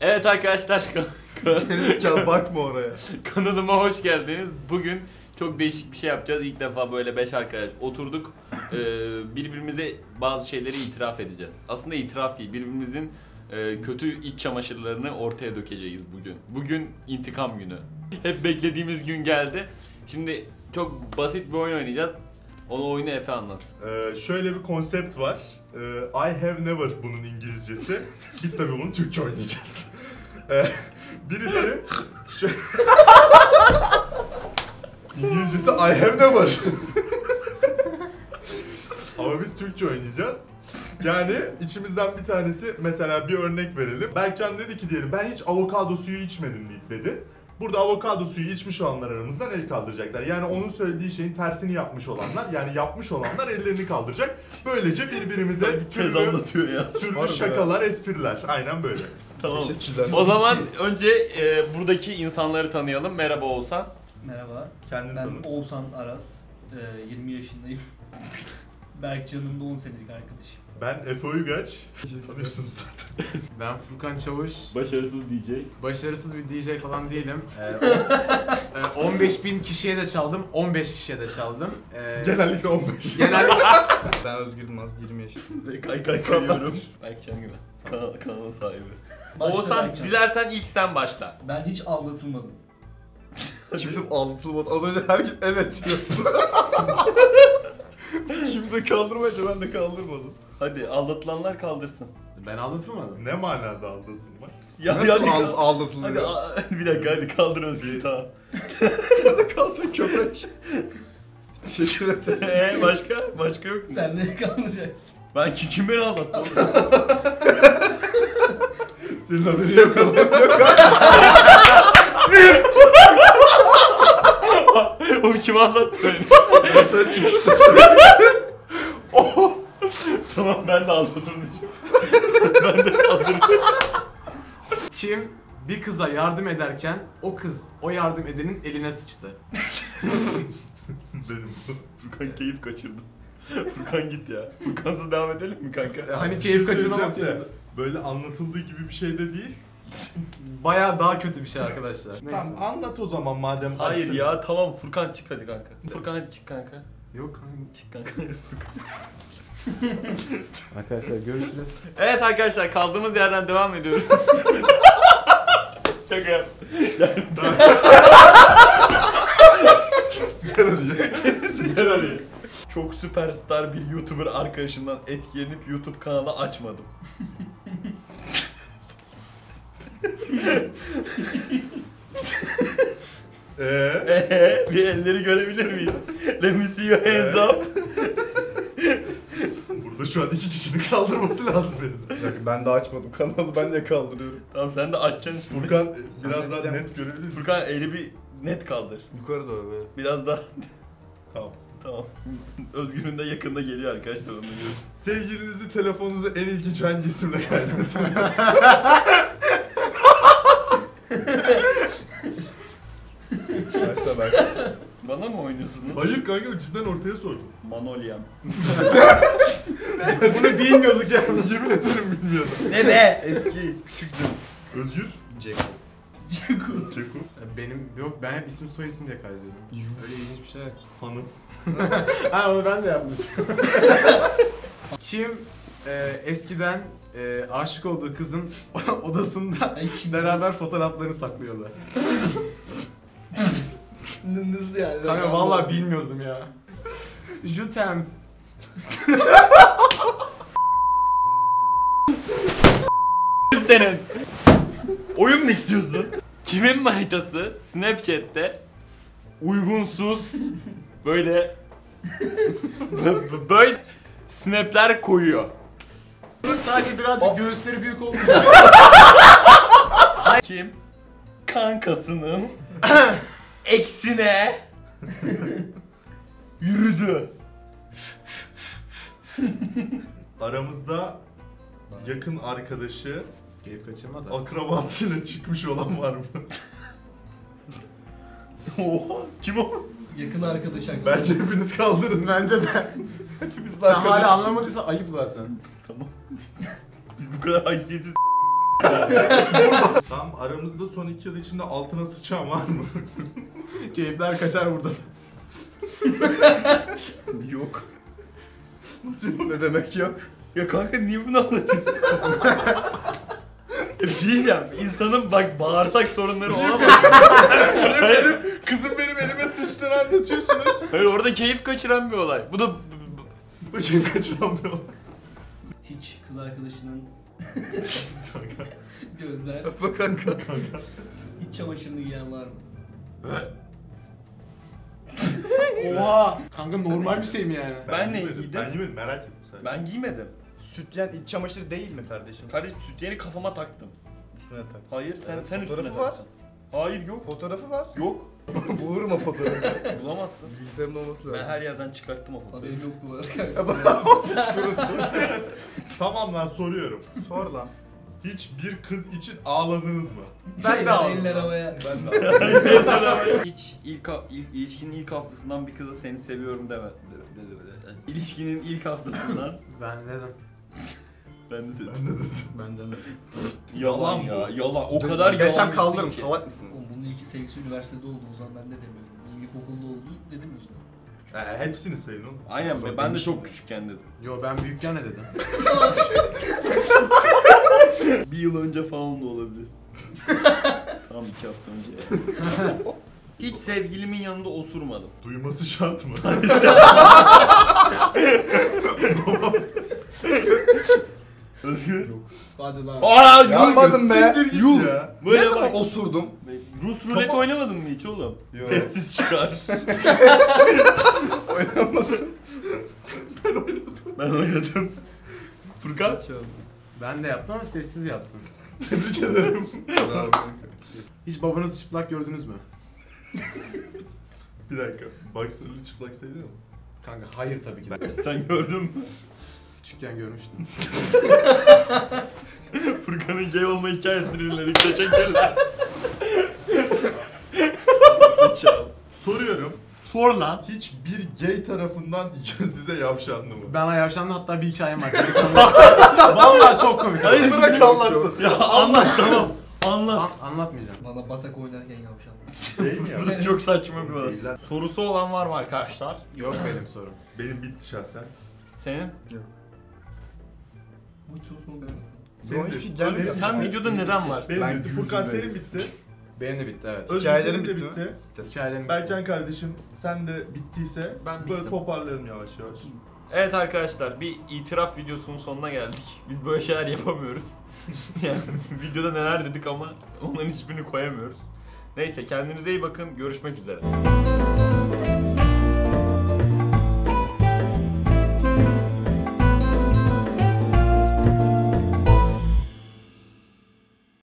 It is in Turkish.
Evet arkadaşlar, bakma oraya. Kanalıma hoş geldiniz. Bugün çok değişik bir şey yapacağız. İlk defa böyle 5 arkadaş oturduk. Birbirimize bazı şeyleri itiraf edeceğiz. Aslında itiraf değil, birbirimizin kötü iç çamaşırlarını ortaya dökeceğiz bugün. Bugün intikam günü. Hep beklediğimiz gün geldi. Şimdi çok basit bir oyun oynayacağız. Onu oyunu Efe anlat. Şöyle bir konsept var. I have never bunun İngilizcesi. Biz tabii bunu Türkçe oynayacağız. Birisi... İngilizcesi I have never. Ama biz Türkçe oynayacağız. Yani içimizden bir tanesi, mesela bir örnek verelim. Berkcan dedi ki diyelim, ben hiç avokado suyu içmedim dedi. Burada avokado suyu içmiş olanlar aramızdan el kaldıracaklar. Yani onun söylediği şeyin tersini yapmış olanlar, yani yapmış olanlar ellerini kaldıracak. Böylece birbirimize türlü şakalar, espriler. Aynen böyle. Tamam. O zaman önce buradaki insanları tanıyalım. Merhaba Oğuzhan. Merhaba. Kendini tanıt. Ben Oğuzhan Aras. 20 yaşındayım. Berkcan'ın da 10 senelik arkadaşım. Ben Efe Uygaç. Tanıyorsunuz zaten. Ben Furkan Çavuş. Başarısız DJ. Başarısız bir DJ falan değilim. 15.000 kişiye de çaldım, 15 kişiye de çaldım. Genellikle 15. Genellikle. Ben Özgür Yılmaz, 20 yaşındayım. Kayıyorum. Berkcan Güven. Kanalın sahibi. Oğuzhan, dilersen ilk sen başla. Ben hiç aldatılmadım. Kimse aldatılmadı. Az önce herkes evet diyor. Kimse kaldırmayınca ben de kaldırmadım. Hadi aldatılanlar kaldırsın. Ben aldatılmadım. Ne manada aldatılmak? Ya, nasıl aldatılıyor? Bir dakika, hadi kaldır Özgür. Tamam. Sen de kalsın köpek. Teşekkür ederim. Başka? Başka yok mu? Sen neye kalmayacaksın? Ben kükümleri aldattım. Senin haberi yok. O kimi anlattı öyle? Nasıl çıkıştı? Tamam, ben de anlatılmışım. Ben de kaldırmışım. Kim bir kıza yardım ederken o kız o yardım edenin eline sıçtı. Benim bu. Furkan keyif kaçırdı. Furkan git ya. Furkansız devam edelim mi kanka? Hani keyif kaçırmamak ya. Böyle anlatıldığı gibi bir şey de değil. Bayağı daha kötü bir şey arkadaşlar. Neyse. Tamam, anlat o zaman madem. Hayır açtın. Ya tamam, Furkan çık hadi kanka. Furkan hadi çık kanka. Yok kanka, çık kanka. Arkadaşlar görüşürüz. Evet arkadaşlar, kaldığımız yerden devam ediyoruz. Şaka yap. Yani Gel hadi. Çok süperstar bir YouTuber arkadaşımdan etkilenip YouTube kanalı açmadım. Bir elleri görebilir miyiz? Let me see your hands up. Burada şu an iki kişinin kaldırması lazım benim. Yani ben de açmadım kanalı, ben de kaldırıyorum. Tamam, sen de açacaksın. Furkan biraz daha net görebilir misin? Furkan eli bir net kaldır. Yukarı doğru böyle. Biraz daha. Tamam. Tamam. Özgür'ün de yakında geliyor arkadaşlar, onu görüyoruz. Sevgilinizi, telefonunuzu en ilginç hangi isimle kaydettin? Başla bak. Bana mı oynuyorsun? Hayır kanka, cidden ortaya sordum. Manolyam. Bunu bilmiyorduk ya. Yemin ederim bilmiyordum. Ne be? Eski. Küçüktüm. Özgür? Ceku. Benim yok, ben hep isim soy isim diye kaydediyorum. Öyle ilginç bir şey. Hanım. Ha, onu ben de yapmıştım. Kim eskiden aşık olduğu kızın odasında beraber fotoğraflarını saklıyordu. Nasıl yani? Kanka vallahi bilmiyordum ya. Jutem. Senin. Oyun mu istiyorsun? Kimin manitası Snapchat'te uygunsuz böyle snap'ler koyuyor. Sadece birazcık göğüsleri büyük olmuş. Kim kankasının eksine yürüdü. Aramızda yakın arkadaşı, keyif kaçırmadı, akrabasıyla çıkmış olan var mı? Oha, kim o? Yakın arkadaş hakkında. Bence hepiniz kaldırın, bence de. Hepimiz de arkadaş. Sen hala anlamadıysa ayıp zaten. Tamam. Biz bu kadar haysiyetsiz Tam aramızda son 2 yıl içinde altına sıçan var mı? Keyifler kaçar burada. Yok. Nasıl yok? Ne demek yok? Ya kanka niye bunu anlatıyorsun? Diyeceğim, insanın bak bağırsak sorunları olamaz. Kızım benim elime sıçtığını anlatıyorsunuz. Hayır, orada keyif kaçıran bir olay. Bu da... Bu keyif kaçıran bir olay. Hiç kız arkadaşının... Gözler... Öpme kanka. İç çamaşırını giyen var mı? Oha! Kanka normal bir şey mi yani? Ben ne giydim? Ben giymedim, merak ettim sadece. Ben giymedim. Sütyen iç çamaşırı değil mi kardeşim? Kardeşim sütyeni kafama taktım. Üstüne taktım. Hayır sen evet, sen üstüne taktın. Fotoğrafı var. Hayır yok. Fotoğrafı var. Yok. Bulurum o fotoğrafı. Bulamazsın. Bilgisayarımda olması lazım. Ben her yerden çıkarttım o fotoğrafı. Haberim yok bu arada. Piç kurusu. Tamam lan soruyorum. Sor lan. Hiç bir kız için ağladınız mı? Ben de ağladım. Eller havaya. Ben de ağladım. Hiç ilişkinin ilk haftasından bir kıza seni seviyorum deme dedi böyle. İlişkinin ilk haftasından. Ben dedim. Ben de dedim. Ben dedim. Yalan ya, yalan. O kadar yalan. Desem kaldırırım, salak mısınız? Oğlum bunun ilk sevgisi üniversitede oldu o zaman ben de demiyorum. İlkokulda oldu dedim ya sana. Hepsini sayın oğlum. Aynen be, ben de çok küçükken dedim. Yo ben büyükken ne dedim? Bir yıl önce falan da olabilir. Tam 2 hafta önce. Hiç sevgilimin yanında osurmadım. Duyması şart mı? Özgür. Yok. Hadi lan. Aa, yapmadım be. Yuh. Ne zaman osurdum? Rus rulet oynamadın mı hiç oğlum? Yok. Sessiz çıkar. Oynamadım. Ben oynadım. Furkan? Ben de yaptım ama sessiz yaptım. Tebrik ederim. Hiç babanızı çıplak gördünüz mü? Bir dakika. Baksırlı çıplak seviyor mu? Kanka hayır tabii ki de. Sen gördün mü? Küçükken görmüştüm. Furkan'ın gay olma hikayesini dinledik. Teşekkürler. Soruyorum. Sor lan. Hiç bir gay tarafından size yavşandı mı? Bana yavşandı, hatta bir hikayem var. Vallahi çok komik. Hayır bırak anlatsın. Ya anlat tamam. Anlat. Anlatmayacağım. Bana batak oynarken yavşandı. Değil mi ya? Çok saçma bir olay. Sorusu olan var mı arkadaşlar? Yok benim sorum. Benim bitti şahsen. Senin? Yok. Bu hiç sorusunu beğenmedim. Sen videoda neden varsın? Benim bitti. Furkan senin bitti. Benim de bitti evet. Özgür hikayelerim bitti. Hikayelerim Berkcan kardeşim sen de bittiyse ben böyle bittim. Toparlayalım yavaş yavaş. Evet arkadaşlar bir itiraf videosunun sonuna geldik. Biz böyle şeyler yapamıyoruz. Yani videoda neler dedik ama onların hiçbirini koyamıyoruz. Neyse kendinize iyi bakın. Görüşmek üzere.